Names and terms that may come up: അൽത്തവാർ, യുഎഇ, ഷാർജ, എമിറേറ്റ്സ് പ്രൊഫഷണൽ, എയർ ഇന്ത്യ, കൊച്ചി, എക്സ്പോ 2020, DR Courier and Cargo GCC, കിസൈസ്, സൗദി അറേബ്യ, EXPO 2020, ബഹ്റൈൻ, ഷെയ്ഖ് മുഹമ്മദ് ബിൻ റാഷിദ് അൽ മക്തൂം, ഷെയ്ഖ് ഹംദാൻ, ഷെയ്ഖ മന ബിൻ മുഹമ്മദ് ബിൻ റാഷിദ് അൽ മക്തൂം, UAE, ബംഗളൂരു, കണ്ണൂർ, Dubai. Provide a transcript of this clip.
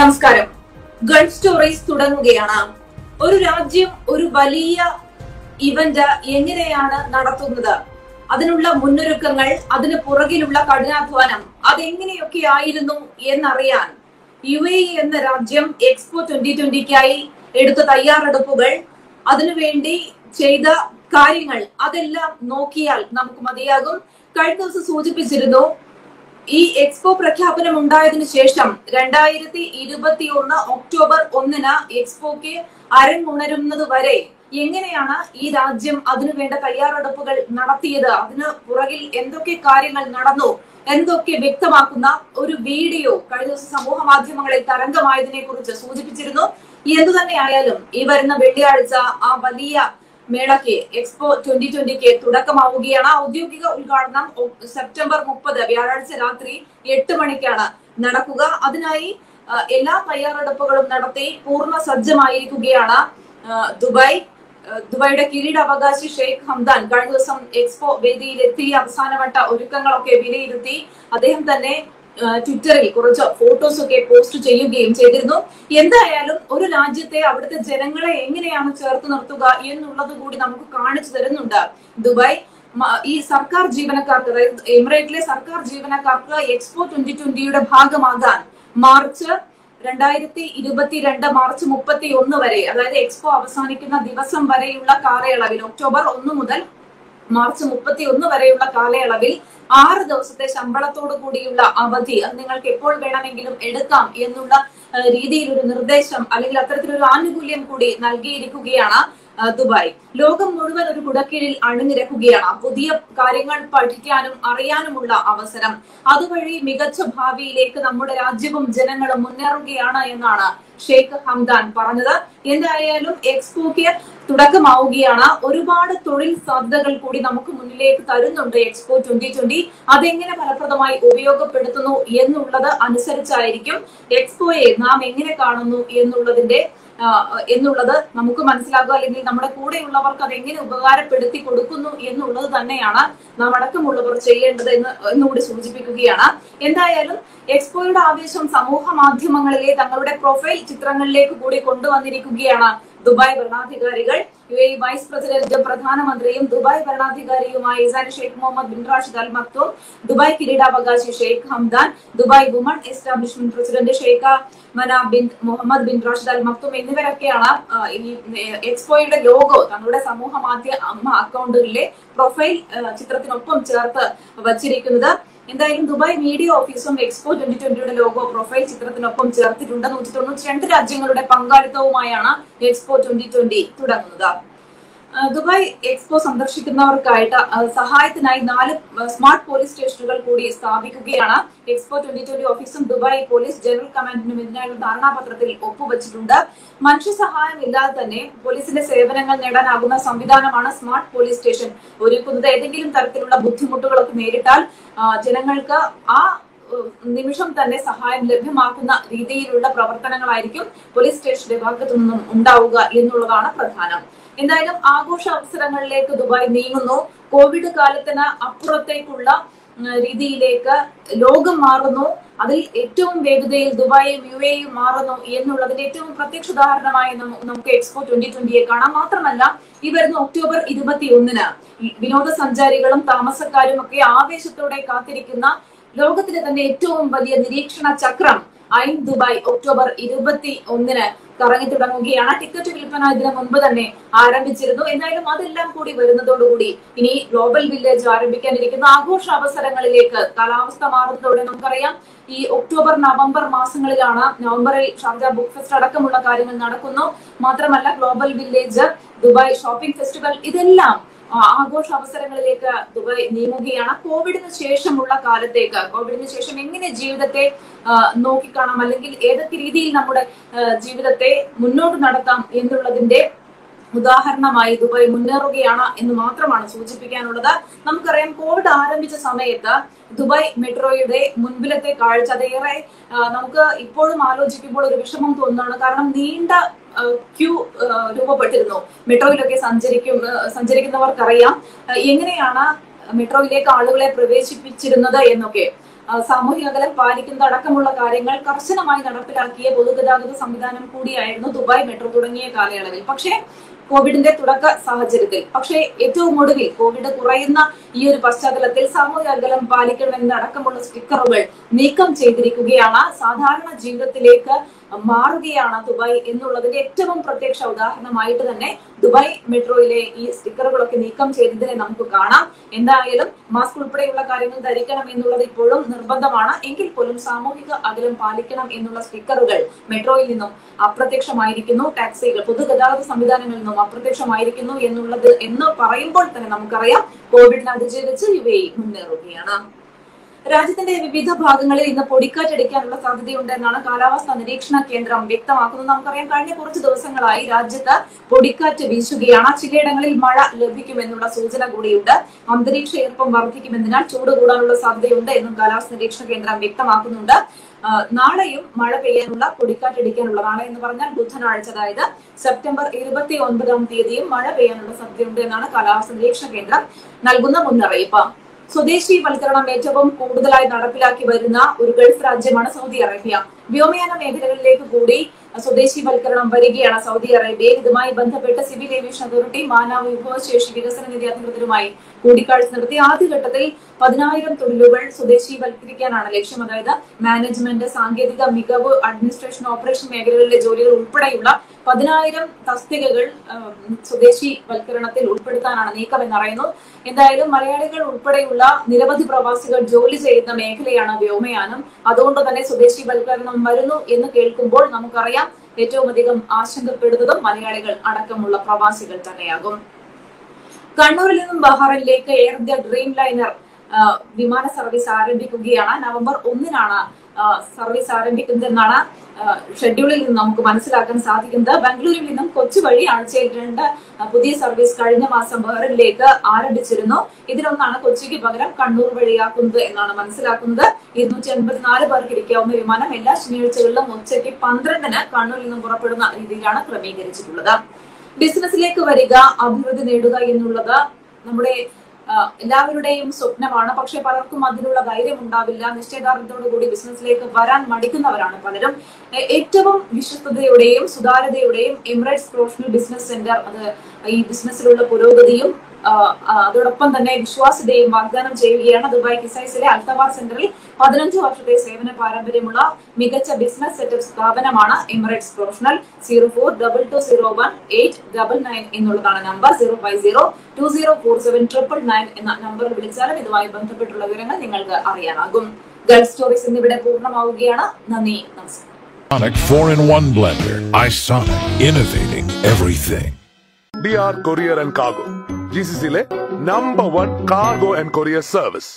നമസ്കാരം. Gulf stories തുടങ്ങുകയാണ്. ഒരു രാജ്യം ഒരു വലിയ ഇവന്റ് എങ്ങനെയാണ് നടത്തുന്നത്, അതിനുള്ള മുന്നൊരുക്കങ്ങൾ, അതിന് പുറകിലുള്ള കഠിനാധ്വാനം അതെങ്ങനെയൊക്കെ ആയിരുന്നു എന്നറിയാൻ യുഎഇ എന്ന രാജ്യം എക്സ്പോ 2020ക്കായി എടുത്ത തയ്യാറെടുപ്പുകൾ, അതിനുവേണ്ടി ചെയ്ത കാര്യങ്ങൾ അതെല്ലാം നോക്കിയാൽ നമുക്ക് മതിയാകും. കഴിഞ്ഞ ദിവസം സൂചിപ്പിച്ചിരുന്നു, ഈ എക്സ്പോ പ്രഖ്യാപനം ഉണ്ടായതിനു ശേഷം 2021 ഒക്ടോബർ 1 എക്സ്പോക്ക് അരങ്ങുണരുന്നത് വരെ എങ്ങനെയാണ് ഈ രാജ്യം അതിനുവേണ്ട തയ്യാറെടുപ്പുകൾ നടത്തിയത്, അതിന് പുറകിൽ എന്തൊക്കെ കാര്യങ്ങൾ നടന്നു, എന്തൊക്കെ വ്യക്തമാക്കുന്ന ഒരു വീഡിയോ കഴിഞ്ഞ ദിവസം സമൂഹ മാധ്യമങ്ങളിൽ തരംഗമായതിനെ കുറിച്ച് സൂചിപ്പിച്ചിരുന്നു. എന്തു തന്നെയായാലും ഈ വരുന്ന വെള്ളിയാഴ്ച ആ വലിയ മേളയ്ക്ക് എക്സ്പോ 2020ക്ക് തുടക്കമാവുകയാണ്. ഔദ്യോഗിക ഉദ്ഘാടനം സെപ്റ്റംബർ 30 വ്യാഴാഴ്ച രാത്രി 8 മണിക്കാണ് നടക്കുക. അതിനായി എല്ലാ തയ്യാറെടുപ്പുകളും നടത്തി പൂർണ്ണ സജ്ജമായിരിക്കുകയാണ് ദുബായിയുടെ കിരീടാവകാശി ഷെയ്ഖ് ഹംദാൻ. കഴിഞ്ഞ ദിവസം എക്സ്പോ വേദിയിലെത്തി അവസാനവട്ട ഒരുക്കങ്ങളൊക്കെ വിലയിരുത്തി. അദ്ദേഹം തന്നെ ട്വിറ്ററിൽ കുറച്ച് ഫോട്ടോസ് ഒക്കെ പോസ്റ്റ് ചെയ്യുകയും ചെയ്തിരുന്നു. എന്തായാലും ഒരു രാജ്യത്തെ അവിടുത്തെ ജനങ്ങളെ എങ്ങനെയാണ് ചേർത്ത് നിർത്തുക എന്നുള്ളത് കൂടി നമുക്ക് കാണിച്ചു തരുന്നുണ്ട്. ദുബായ് ഈ സർക്കാർ ജീവനക്കാർക്ക്, അതായത് എമിറേറ്റിലെ സർക്കാർ ജീവനക്കാർക്ക് എക്സ്പോ 2020യുടെ ഭാഗമാകാൻ മാർച്ച് 2022 മാർച്ച് 31 വരെ, അതായത് എക്സ്പോ അവസാനിക്കുന്ന ദിവസം വരെയുള്ള കാലയളവിൽ ഒക്ടോബർ 1 മുതൽ മാർച്ച് 31 വരെയുള്ള കാലയളവിൽ 6 ദിവസത്തെ ശമ്പളത്തോടു കൂടിയുള്ള അവധി അത് നിങ്ങൾക്ക് എപ്പോൾ വേണമെങ്കിലും എടുക്കാം എന്നുള്ള രീതിയിൽ ഒരു നിർദ്ദേശം അല്ലെങ്കിൽ അത്തരത്തിലൊരു ആനുകൂല്യം കൂടി നൽകിയിരിക്കുകയാണ് ദുബായ്. ലോകം മുഴുവൻ ഒരു കുടക്കീഴിൽ അണിനിരക്കുകയാണ്. പുതിയ കാര്യങ്ങൾ പഠിക്കാനും അറിയാനുമുള്ള അവസരം, അതുവഴി മികച്ച ഭാവിയിലേക്ക് നമ്മുടെ രാജ്യവും ജനങ്ങളും മുന്നേറുകയാണ് എന്നാണ് ഷെയ്ഖ് ഹംദാൻ പറഞ്ഞത്. എന്തായാലും എക്സ്പോക്ക് തുടക്കമാവുകയാണ്. ഒരുപാട് തൊഴിൽ സാധ്യതകൾ കൂടി നമുക്ക് മുന്നിലേക്ക് തരുന്നുണ്ട് എക്സ്പോ 2020. അതെങ്ങനെ ഫലപ്രദമായി ഉപയോഗപ്പെടുത്തുന്നു എന്നുള്ളത് അനുസരിച്ചായിരിക്കും എക്സ്പോയെ നാം എങ്ങനെ കാണുന്നു എന്നുള്ളത് നമുക്ക് മനസ്സിലാക്കുക, അല്ലെങ്കിൽ നമ്മുടെ കൂടെയുള്ളവർക്ക് അതെങ്ങനെ ഉപകാരപ്പെടുത്തി കൊടുക്കുന്നു എന്നുള്ളത് തന്നെയാണ് നാം അടക്കമുള്ളവർ ചെയ്യേണ്ടത് എന്നുകൂടി സൂചിപ്പിക്കുകയാണ്. എന്തായാലും എക്സ്പോയുടെ ആവേശം സമൂഹ മാധ്യമങ്ങളിലെ തങ്ങളുടെ പ്രൊഫൈൽ ചിത്രങ്ങളിലേക്ക് കൂടി കൊണ്ടുവന്നിരിക്കുകയാണ് ദുബായ് ഭരണാധികാരികൾ. യുഎഇ വൈസ് പ്രസിഡന്റും പ്രധാനമന്ത്രിയും ദുബായ് ഭരണാധികാരിയുമായ ഇസാനി ഷെയ്ഖ് മുഹമ്മദ് ബിൻ റാഷിദ് അൽ മക്തൂം, Dubai കിരീടാവകാശി ഷെയ്ഖ് ഹംദാൻ, Dubai woman establishment president ഷെയ്ഖ മന ബിൻ മുഹമ്മദ് ബിൻ റാഷിദ് അൽ മക്തൂം എന്നിവരൊക്കെയാണ് ഈ എക്സ്പോയുടെ ലോഗോ തങ്ങളുടെ സമൂഹ മാധ്യമ അക്കൗണ്ടുകളിലെ പ്രൊഫൈൽ ചിത്രത്തിനൊപ്പം ചേർത്ത് വച്ചിരിക്കുന്നത്. എന്തായാലും ദുബായ് മീഡിയ ഓഫീസും എക്സ്പോ 2020യുടെ ലോഗോ പ്രൊഫൈൽ ചിത്രത്തിനൊപ്പം ചേർത്തിട്ടുണ്ട്. 192 രാജ്യങ്ങളുടെ പങ്കാളിത്തവുമായാണ് എക്സ്പോ 2020 തുടങ്ങുന്നത്. ദുബായ് എക്സ്പോ സന്ദർശിക്കുന്നവർക്കായിട്ട് സഹായത്തിനായി 4 സ്മാർട്ട് പോലീസ് സ്റ്റേഷനുകൾ കൂടി സ്ഥാപിക്കുകയാണ്. എക്സ്പോ 2020 ഓഫീസും ദുബായ് പോലീസ് ജനറൽ കമാൻഡിനും ഇതിനായുള്ള ധാരണാപത്രത്തിൽ ഒപ്പുവെച്ചിട്ടുണ്ട്. മനുഷ്യസഹായമില്ലാതെ തന്നെ പോലീസിന്റെ സേവനങ്ങൾ നേടാനാകുന്ന സംവിധാനമാണ് സ്മാർട്ട് പോലീസ് സ്റ്റേഷൻ ഒരുക്കുന്നത്. ഏതെങ്കിലും തരത്തിലുള്ള ബുദ്ധിമുട്ടുകളൊക്കെ നേരിട്ടാൽ ജനങ്ങൾക്ക് ആ നിമിഷം തന്നെ സഹായം ലഭ്യമാക്കുന്ന രീതിയിലുള്ള പ്രവർത്തനങ്ങളായിരിക്കും പോലീസ് സ്റ്റേഷന്റെ ഭാഗത്തു നിന്നും ഉണ്ടാവുക എന്നുള്ളതാണ് പ്രധാനം. എന്തായാലും ആഘോഷ അവസരങ്ങളിലേക്ക് ദുബായ് നീങ്ങുന്നു. കോവിഡ് കാലത്തിന് അപ്പുറത്തേക്കുള്ള രീതിയിലേക്ക് ലോകം മാറുന്നു. അതിൽ ഏറ്റവും വേഗതയിൽ ദുബായും യുഎഇയും മാറുന്നു എന്നുള്ളതിന്റെ ഏറ്റവും പ്രത്യക്ഷ ഉദാഹരണമായി നമുക്ക് എക്സ്പോ 2020യെ കാണാം. മാത്രമല്ല, ഈ വരുന്ന ഒക്ടോബർ 21 വിനോദസഞ്ചാരികളും താമസക്കാരും ഒക്കെ ആവേശത്തോടെ കാത്തിരിക്കുന്ന ലോകത്തിലെ തന്നെ ഏറ്റവും വലിയ നിരീക്ഷണ ചക്രം ഐൻ ദുബായ് ഒക്ടോബർ 21 കറങ്ങി തുടങ്ങുകയാണ്. ടിക്കറ്റ് വിൽപ്പന ഇതിനു മുൻപ് തന്നെ ആരംഭിച്ചിരുന്നു. എന്തായാലും അതെല്ലാം കൂടി വരുന്നതോടുകൂടി ഇനി ഗ്ലോബൽ വില്ലേജ് ആരംഭിക്കാനിരിക്കുന്ന ആഘോഷ അവസരങ്ങളിലേക്ക് കാലാവസ്ഥ മാറുന്നതോടെ നമുക്കറിയാം, ഈ ഒക്ടോബർ-നവംബർ മാസങ്ങളിലാണ്, നവംബറിൽ ഷാർജ ബുക്ക് ഫെസ്റ്റ് അടക്കമുള്ള കാര്യങ്ങൾ നടക്കുന്നു. മാത്രമല്ല, global village, Dubai shopping festival ഇതെല്ലാം ആഘോഷ അവസരങ്ങളിലേക്ക് ദുബായ് നീങ്ങുകയാണ്. കോവിഡിന് ശേഷം എങ്ങനെ ജീവിതത്തെ നോക്കിക്കാണാം, അല്ലെങ്കിൽ ഏതൊക്കെ രീതിയിൽ നമ്മുടെ ജീവിതത്തെ മുന്നോട്ട് നടത്താം എന്നുള്ളതിന്റെ ഉദാഹരണമായി ദുബായ് മുന്നേറുകയാണ് എന്ന് മാത്രമാണ് സൂചിപ്പിക്കാനുള്ളത്. നമുക്കറിയാം, കോവിഡ് ആരംഭിച്ച സമയത്ത് ദുബായ് മെട്രോയുടെ മുൻപിലത്തെ കാഴ്ച അതേറെ നമുക്ക് ഇപ്പോഴും ആലോചിക്കുമ്പോൾ ഒരു വിഷമം തോന്നുകയാണ്. കാരണം നീണ്ട ക്യൂ രൂപപ്പെട്ടിരുന്നു. മെട്രോയിലൊക്കെ സഞ്ചരിക്കുന്നവർക്കറിയാം എങ്ങനെയാണ് മെട്രോയിലേക്ക് ആളുകളെ പ്രവേശിപ്പിച്ചിരുന്നത് എന്നൊക്കെ. സാമൂഹിക അകലം പാലിക്കുന്നതടക്കമുള്ള കാര്യങ്ങൾ കർശനമായി നടപ്പിലാക്കിയ പൊതുഗതാഗത സംവിധാനം കൂടിയായിരുന്നു ദുബായ് മെട്രോ തുടങ്ങിയ കാലയളവിൽ. പക്ഷേ കോവിഡിന്റെ തുടക്ക സാഹചര്യത്തിൽ പക്ഷേ ഏറ്റവും ഒടുവിൽ കോവിഡ് കുറയുന്ന ഈ ഒരു പശ്ചാത്തലത്തിൽ സാമൂഹിക അകലം പാലിക്കണമെന്ന അടക്കമുള്ള സ്റ്റിക്കറുകൾ നീക്കം ചെയ്തിരിക്കുകയാണ്. സാധാരണ ജീവിതത്തിലേക്ക് മാറുകയാണ് ദുബായ് എന്നുള്ളതിന്റെ ഏറ്റവും പ്രത്യക്ഷ ഉദാഹരണമായിട്ട് തന്നെ ദുബായ് മെട്രോയിലെ ഈ സ്റ്റിക്കറുകളൊക്കെ നീക്കം ചെയ്തതിനെ നമുക്ക് കാണാം. എന്തായാലും മാസ്ക് ഉൾപ്പെടെയുള്ള കാര്യങ്ങൾ ധരിക്കണം എന്നുള്ളത് ഇപ്പോഴും നിർബന്ധമാണ്. എങ്കിൽ പോലും സാമൂഹിക അകലം പാലിക്കണം എന്നുള്ള സ്റ്റിക്കറുകൾ മെട്രോയിൽ നിന്നും അപ്രത്യക്ഷമായിരിക്കുന്നു, ടാക്സികൾ പൊതുഗതാഗത സംവിധാനങ്ങളിൽ നിന്നും അപ്രത്യക്ഷമായിരിക്കുന്നു എന്നുള്ളത് എന്ന് പറയുമ്പോൾ തന്നെ നമുക്കറിയാം കോവിഡിനെ അതിജീവിച്ച് യുഎഇ മുന്നേറുകയാണ്. രാജ്യത്തിന്റെ വിവിധ ഭാഗങ്ങളിൽ ഇന്ന് പൊടിക്കാറ്റടിക്കാനുള്ള സാധ്യതയുണ്ടെന്നാണ് കാലാവസ്ഥാ നിരീക്ഷണ കേന്ദ്രം വ്യക്തമാക്കുന്നത്. നമുക്കറിയാം കഴിഞ്ഞ കുറച്ച് ദിവസങ്ങളായി രാജ്യത്ത് പൊടിക്കാറ്റ് വീശുകയാണ്. ചിലയിടങ്ങളിൽ മഴ ലഭിക്കുമെന്നുള്ള സൂചന കൂടിയുണ്ട്. അന്തരീക്ഷ ഈർപ്പം വർദ്ധിക്കുമെന്നതിനാൽ ചൂട് കൂടാനുള്ള സാധ്യതയുണ്ട് എന്നും കാലാവസ്ഥാ നിരീക്ഷണ കേന്ദ്രം വ്യക്തമാക്കുന്നുണ്ട്. നാളെയും മഴ പെയ്യാനുള്ള പൊടിക്കാറ്റടിക്കാനുള്ള നാളെ എന്ന് പറഞ്ഞാൽ ബുധനാഴ്ച അതായത് സെപ്റ്റംബർ 29 മഴ പെയ്യാനുള്ള സാധ്യതയുണ്ട് എന്നാണ് കാലാവസ്ഥാ നിരീക്ഷണ കേന്ദ്രം നൽകുന്ന മുന്നറിയിപ്പ്. സ്വദേശി വൽക്കരണം ഏറ്റവും കൂടുതലായി നടപ്പിലാക്കി വരുന്ന ഒരു ഗൾഫ് രാജ്യമാണ് സൗദി അറേബ്യ. വ്യോമയാന മേഖലകളിലേക്ക് കൂടി സ്വദേശി വൽക്കരണം വരികയാണ് സൗദി അറേബ്യയിൽ. ഇതുമായി ബന്ധപ്പെട്ട് സിവിൽ ഏവിയേഷൻ അതോറിറ്റി മാനവ വിഭവശേഷി വികസന നിധി അധികൃതരുമായി കൂടിക്കാഴ്ച നടത്തി. ആദ്യഘട്ടത്തിൽ 10,000 തൊഴിലുകൾ സ്വദേശീവൽക്കരിക്കാനാണ് ലക്ഷ്യം. അതായത് മാനേജ്മെന്റ്, സാങ്കേതിക മികവ്, അഡ്മിനിസ്ട്രേഷൻ, ഓപ്പറേഷൻ മേഖലകളിലെ ജോലികൾ ഉൾപ്പെടെയുള്ള 10,000 തസ്തികകൾ സ്വദേശീവൽക്കരണത്തിൽ ഉൾപ്പെടുത്താനാണ് നീക്കം എന്നറിയുന്നു. എന്തായാലും മലയാളികൾ ഉൾപ്പെടെയുള്ള നിരവധി പ്രവാസികൾ ജോലി ചെയ്യുന്ന മേഖലയാണ് വ്യോമയാനം. അതുകൊണ്ട് തന്നെ സ്വദേശീവൽക്കരണം വരുന്നു എന്ന് കേൾക്കുമ്പോൾ നമുക്കറിയാം ഏറ്റവും അധികം ആശങ്കപ്പെടുന്നതും മലയാളികൾ അടക്കമുള്ള പ്രവാസികൾ തന്നെയാകും. കണ്ണൂരിൽ നിന്നും ബഹ്റൈനിലേക്ക് എയർ ഇന്ത്യ ഡ്രീം ലൈനർ വിമാന സർവീസ് ആരംഭിക്കുകയാണ്. നവംബർ 1 സർവീസ് ആരംഭിക്കുന്നതെന്നാണ് ഷെഡ്യൂളിൽ നിന്ന് നമുക്ക് മനസ്സിലാക്കാൻ സാധിക്കുന്നത്. ബംഗളൂരുവിൽ നിന്നും കൊച്ചി വഴി ആഴ്ചയിൽ 2 പുതിയ സർവീസ് കഴിഞ്ഞ മാസം ബഹ്റൈനിലേക്ക് ആരംഭിച്ചിരുന്നു. ഇതിലൊന്നാണ് കൊച്ചിക്ക് പകരം കണ്ണൂർ വഴിയാക്കുന്നത് എന്നാണ് മനസ്സിലാക്കുന്നത്. 284 പേർക്ക് ഇരിക്കാവുന്ന വിമാനം എല്ലാ ശനിയാഴ്ചകളിലും ഉച്ചയ്ക്ക് 12-ന് കണ്ണൂരിൽ നിന്നും പുറപ്പെടുന്ന രീതിയിലാണ് ക്രമീകരിച്ചിട്ടുള്ളത്. ബിസിനസ്സിലേക്ക് വരിക, അഭിവൃദ്ധി നേടുക എന്നുള്ളത് നമ്മുടെ എല്ലാവരുടെയും സ്വപ്നമാണ്. പക്ഷെ പലർക്കും അതിനുള്ള ധൈര്യം ഉണ്ടാവില്ല. നിശ്ചയദാർഢ്യത്തോടുകൂടി ബിസിനസ്സിലേക്ക് വരാൻ മടിക്കുന്നവരാണ് പലരും. ഏറ്റവും വിശ്വസ്തതയുടെയും സുതാര്യതയുടെയും എമിറേറ്റ്സ് പ്രൊഫഷണൽ ബിസിനസ് സെന്റർ അത് ഈ ബിസിനസ്സിലുള്ള പുരോഗതിയും അതോടൊപ്പം തന്നെ വിശ്വാസ്യതയും വാഗ്ദാനം ചെയ്യുകയാണ്. ദുബായ് കിസൈസിലെ അൽത്തവാർ സെന്ററിൽ 15 വർഷത്തെ സേവന പാരമ്പര്യമുള്ള മികച്ച ബിസിനസ് സെറ്റപ്പ് സ്ഥാപനമാണ് എമിറേറ്റ്സ് പ്രൊഫഷണൽ. 0422018999 എന്നുള്ളതാണ് നമ്പർ. 0502047999 എന്ന നമ്പറിൽ വിളിച്ചാലും ഇതുമായി ബന്ധപ്പെട്ടുള്ള വിവരങ്ങൾ നിങ്ങൾക്ക് അറിയാനാകും. ഗൾഫ് സ്റ്റോറീസ് ഇന്നിവിടെ പൂർണ്ണമാവുകയാണ്. നന്ദി, നമസ്കാരം. DR Courier and Cargo GCC le number 1 cargo and courier service.